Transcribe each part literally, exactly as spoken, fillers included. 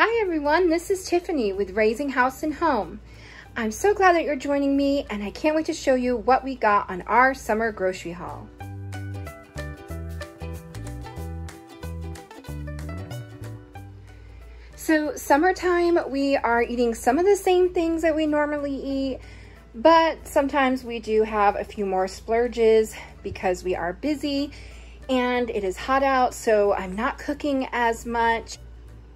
Hi everyone, this is Tiffany with Raising House and Home. I'm so glad that you're joining me and I can't wait to show you what we got on our summer grocery haul. So summertime, we are eating some of the same things that we normally eat, but sometimes we do have a few more splurges because we are busy and it is hot out, so I'm not cooking as much.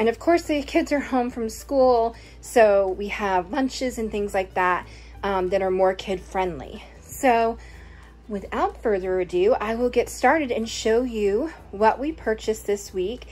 And of course the kids are home from school, so we have lunches and things like that um, that are more kid friendly. So without further ado, I will get started and show you what we purchased this week.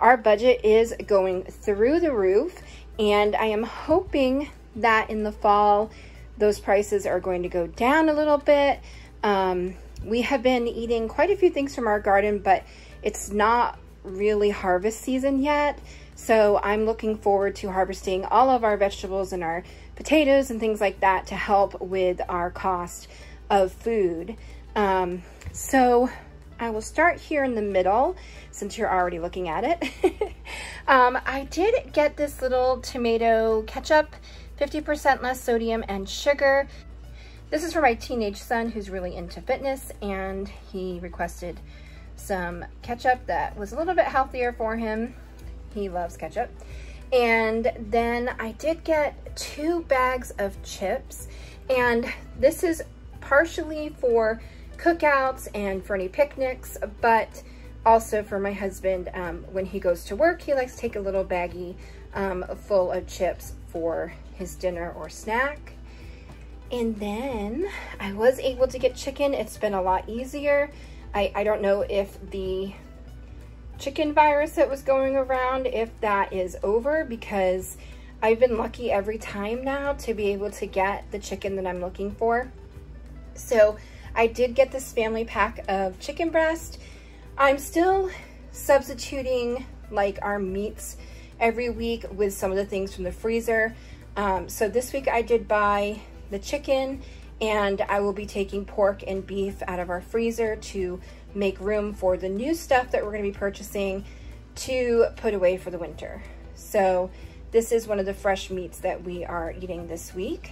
Our budget is going through the roof and I am hoping that in the fall, those prices are going to go down a little bit. Um, we have been eating quite a few things from our garden, but it's not really harvest season yet. So I'm looking forward to harvesting all of our vegetables and our potatoes and things like that to help with our cost of food. Um, so I will start here in the middle since you're already looking at it. um, I did get this little tomato ketchup, fifty percent less sodium and sugar. This is for my teenage son who's really into fitness and he requested some ketchup that was a little bit healthier for him. He loves ketchup. And then I did get two bags of chips and this is partially for cookouts and for any picnics, but also for my husband. Um, when he goes to work, he likes to take a little baggie um, full of chips for his dinner or snack. And then I was able to get chicken. It's been a lot easier. I, I don't know if the chicken virus that was going around, if that is over, because I've been lucky every time now to be able to get the chicken that I'm looking for. So I did get this family pack of chicken breast. I'm still substituting like our meats every week with some of the things from the freezer. Um, so this week I did buy the chicken and I will be taking pork and beef out of our freezer to make room for the new stuff that we're gonna be purchasing to put away for the winter. So this is one of the fresh meats that we are eating this week.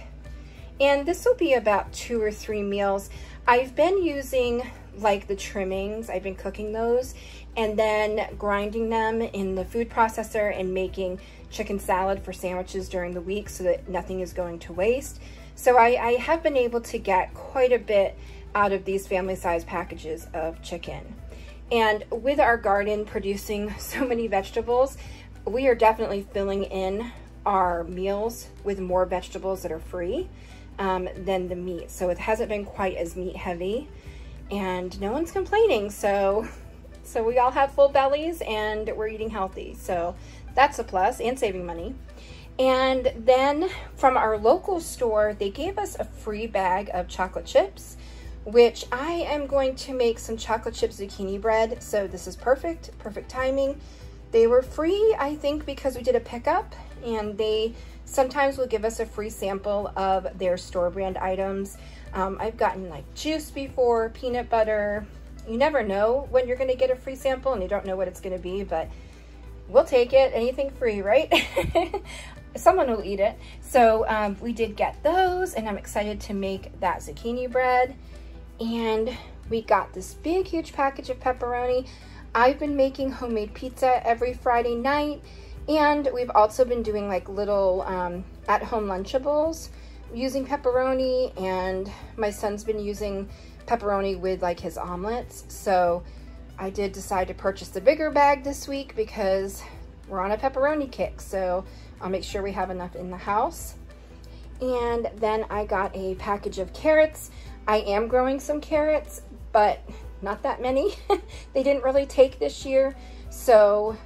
And this will be about two or three meals. I've been using like the trimmings, I've been cooking those and then grinding them in the food processor and making chicken salad for sandwiches during the week so that nothing is going to waste. So I, I have been able to get quite a bit out of these family size packages of chicken. And with our garden producing so many vegetables, we are definitely filling in our meals with more vegetables that are free um, than the meat. So it hasn't been quite as meat heavy and no one's complaining. So, so we all have full bellies and we're eating healthy. So that's a plus and saving money. And then from our local store, they gave us a free bag of chocolate chips, which I am going to make some chocolate chip zucchini bread. So this is perfect, perfect timing. They were free, I think, because we did a pickup and they sometimes will give us a free sample of their store brand items. Um, I've gotten like juice before, peanut butter. You never know when you're gonna get a free sample and you don't know what it's gonna be, but we'll take it, anything free, right? Someone will eat it. So um, we did get those and I'm excited to make that zucchini bread. And we got this big, huge package of pepperoni. I've been making homemade pizza every Friday night. And we've also been doing like little um, at-home Lunchables using pepperoni. And my son's been using pepperoni with like his omelets. So I did decide to purchase the bigger bag this week because we're on a pepperoni kick. So I'll make sure we have enough in the house. And then I got a package of carrots. I am growing some carrots, but not that many. They didn't really take this year. So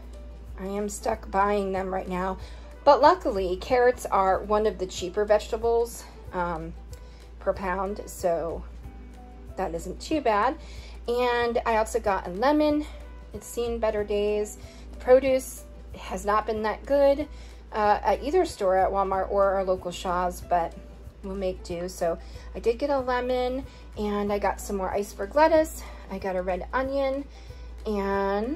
I am stuck buying them right now. But luckily carrots are one of the cheaper vegetables um, per pound. So that isn't too bad. And I also got a lemon. It's seen better days. The produce has not been that good uh, at either store, at Walmart or our local Shaw's, but we'll make do. So I did get a lemon and I got some more iceberg lettuce. I got a red onion and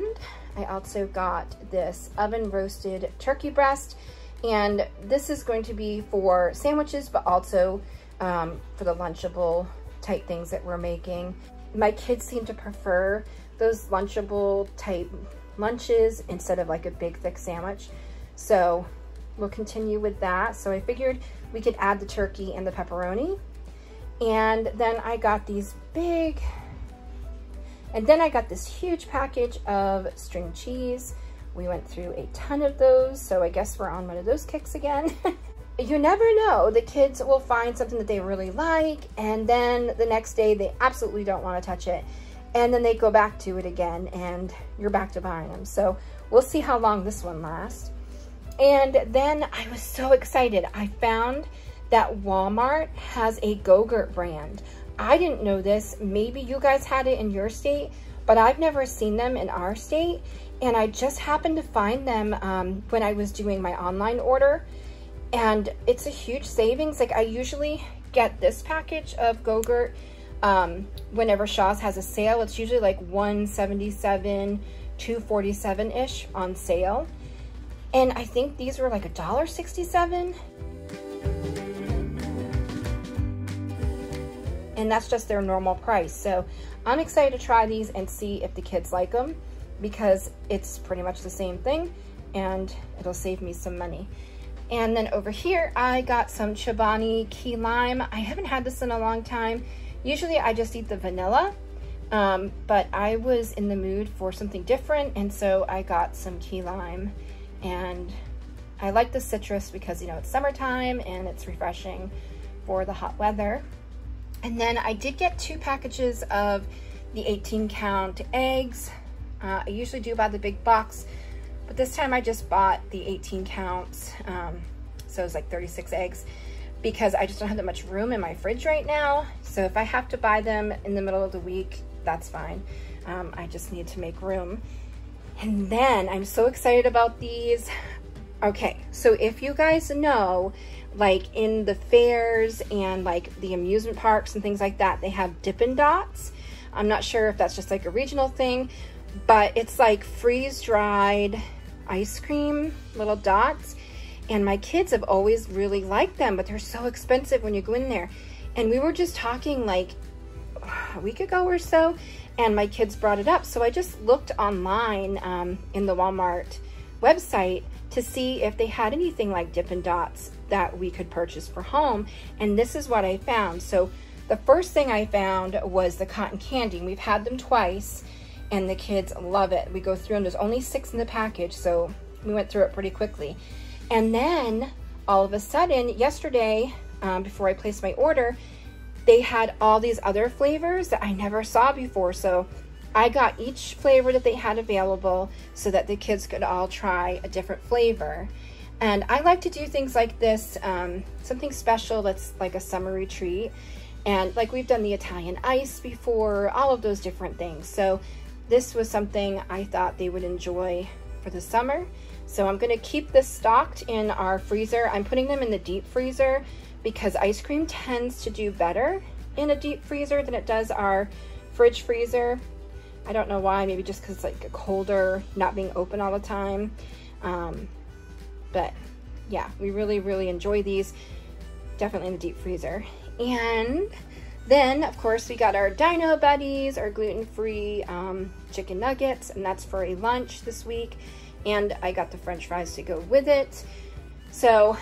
I also got this oven roasted turkey breast, and this is going to be for sandwiches, but also um, for the Lunchable type things that we're making. My kids seem to prefer those Lunchable type lunches instead of like a big thick sandwich. So we'll continue with that. So I figured we could add the turkey and the pepperoni. And then I got these big, and then I got this huge package of string cheese. We went through a ton of those, so I guess we're on one of those kicks again. You never know, the kids will find something that they really like, and then the next day they absolutely don't want to touch it. And then they go back to it again, and you're back to buying them. So we'll see how long this one lasts. And then I was so excited. I found that Walmart has a Gogurt brand. I didn't know this. Maybe you guys had it in your state, but I've never seen them in our state. And I just happened to find them um, when I was doing my online order. And it's a huge savings. Like, I usually get this package of Gogurt um, whenever Shaw's has a sale. It's usually like one seventy-seven, two forty-seven-ish on sale. And I think these were like a dollar sixty-seven. And that's just their normal price. So I'm excited to try these and see if the kids like them, because it's pretty much the same thing and it'll save me some money. And then over here, I got some Chobani key lime. I haven't had this in a long time. Usually I just eat the vanilla, um, but I was in the mood for something different. And so I got some key lime, and I like the citrus because, you know, it's summertime and it's refreshing for the hot weather. And then I did get two packages of the eighteen count eggs. Uh, I usually do buy the big box, but this time I just bought the eighteen counts. Um, so it's like thirty-six eggs, because I just don't have that much room in my fridge right now. So if I have to buy them in the middle of the week, that's fine. Um, I just need to make room. And then I'm so excited about these. Okay, so if you guys know, like in the fairs and like the amusement parks and things like that, they have Dippin' Dots. I'm not sure if that's just like a regional thing, but it's like freeze-dried ice cream, little dots. And my kids have always really liked them, but they're so expensive when you go in there. And we were just talking like a week ago or so, and my kids brought it up. So I just looked online um, in the Walmart website to see if they had anything like Dippin' Dots that we could purchase for home. And this is what I found. So the first thing I found was the cotton candy. We've had them twice and the kids love it. We go through, and there's only six in the package, so we went through it pretty quickly. And then all of a sudden yesterday, um, before I placed my order, they had all these other flavors that I never saw before. So I got each flavor that they had available so that the kids could all try a different flavor. And I like to do things like this, um, something special that's like a summery treat. And like we've done the Italian ice before, all of those different things. So this was something I thought they would enjoy for the summer. So I'm gonna keep this stocked in our freezer. I'm putting them in the deep freezer because ice cream tends to do better in a deep freezer than it does our fridge freezer. I don't know why, maybe just because it's like a colder, not being open all the time. Um, but yeah, we really, really enjoy these. Definitely in the deep freezer. And then of course we got our Dino Buddies, our gluten-free um, chicken nuggets, and that's for a lunch this week. And I got the French fries to go with it. So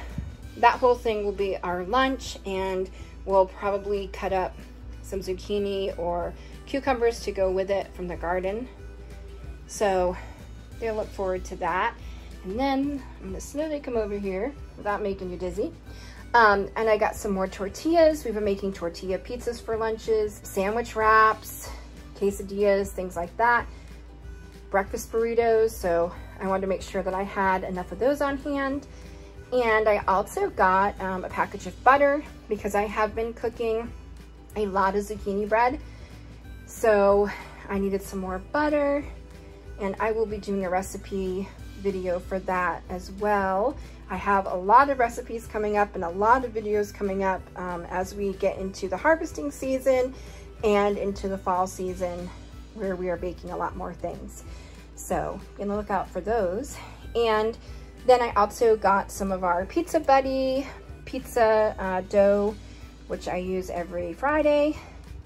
that whole thing will be our lunch, and we'll probably cut up some zucchini or cucumbers to go with it from the garden. So they'll look forward to that. And then I'm gonna slowly come over here without making you dizzy. Um, and I got some more tortillas. We've been making tortilla pizzas for lunches, sandwich wraps, quesadillas, things like that. Breakfast burritos. So I wanted to make sure that I had enough of those on hand. And I also got um, a package of butter because I have been cooking a lot of zucchini bread. So I needed some more butter, and I will be doing a recipe video for that as well. I have a lot of recipes coming up and a lot of videos coming up um, as we get into the harvesting season and into the fall season, where we are baking a lot more things. So be on the lookout for those. And then I also got some of our Pizza Buddy pizza uh, dough, which I use every Friday.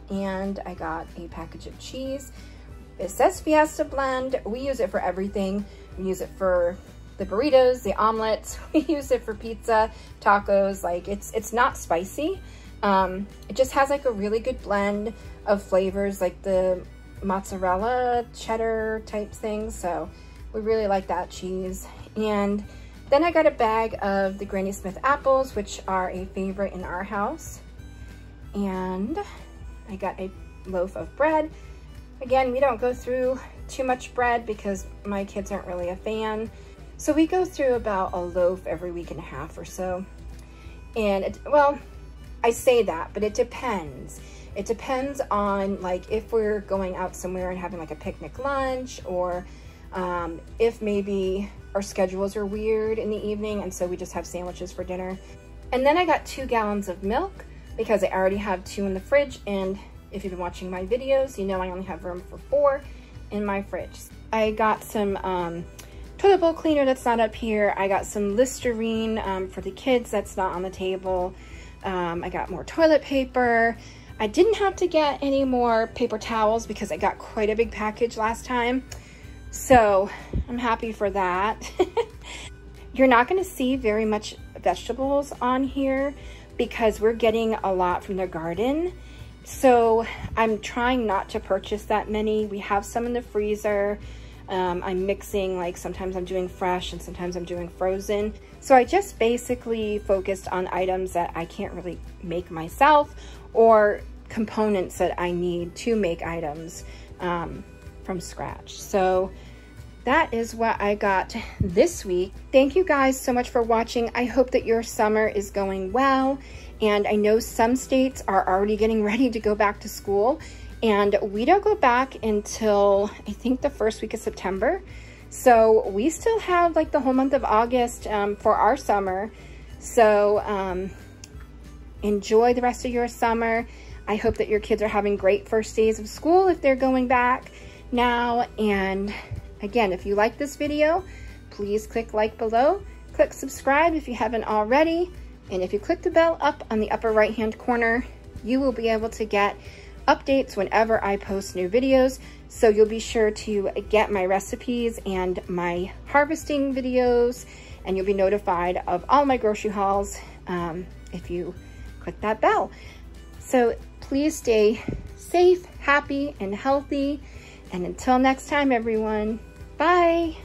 And I got a package of cheese. It says Fiesta Blend. We use it for everything. We use it for the burritos, the omelets. We use it for pizza, tacos. Like it's it's not spicy. Um, it just has like a really good blend of flavors, like the mozzarella, cheddar type things. So we really like that cheese. And then I got a bag of the Granny Smith apples, which are a favorite in our house. And I got a loaf of bread. Again, we don't go through too much bread because my kids aren't really a fan. So we go through about a loaf every week and a half or so. And it, well, I say that, but it depends. It depends on like if we're going out somewhere and having like a picnic lunch, or um, if maybe our schedules are weird in the evening and so we just have sandwiches for dinner. And then I got two gallons of milk because I already have two in the fridge, and if you've been watching my videos, you know I only have room for four in my fridge. I got some um, toilet bowl cleaner that's not up here. I got some Listerine um, for the kids that's not on the table. Um, I got more toilet paper. I didn't have to get any more paper towels because I got quite a big package last time. So I'm happy for that. You're not gonna see very much vegetables on here because we're getting a lot from the garden. So I'm trying not to purchase that many. We have some in the freezer. Um, I'm mixing, like sometimes I'm doing fresh and sometimes I'm doing frozen. So I just basically focused on items that I can't really make myself, or components that I need to make items um, from scratch. So that is what I got this week. Thank you guys so much for watching. I hope that your summer is going well. And I know some states are already getting ready to go back to school, and we don't go back until I think the first week of September. So we still have like the whole month of August um, for our summer. So um, enjoy the rest of your summer. I hope that your kids are having great first days of school if they're going back now. And again, if you like this video, please click like below, click subscribe if you haven't already. And if you click the bell up on the upper right hand corner, you will be able to get updates whenever I post new videos. So you'll be sure to get my recipes and my harvesting videos, and you'll be notified of all my grocery hauls um, if you click that bell. So please stay safe, happy, and healthy. And until next time, everyone, bye.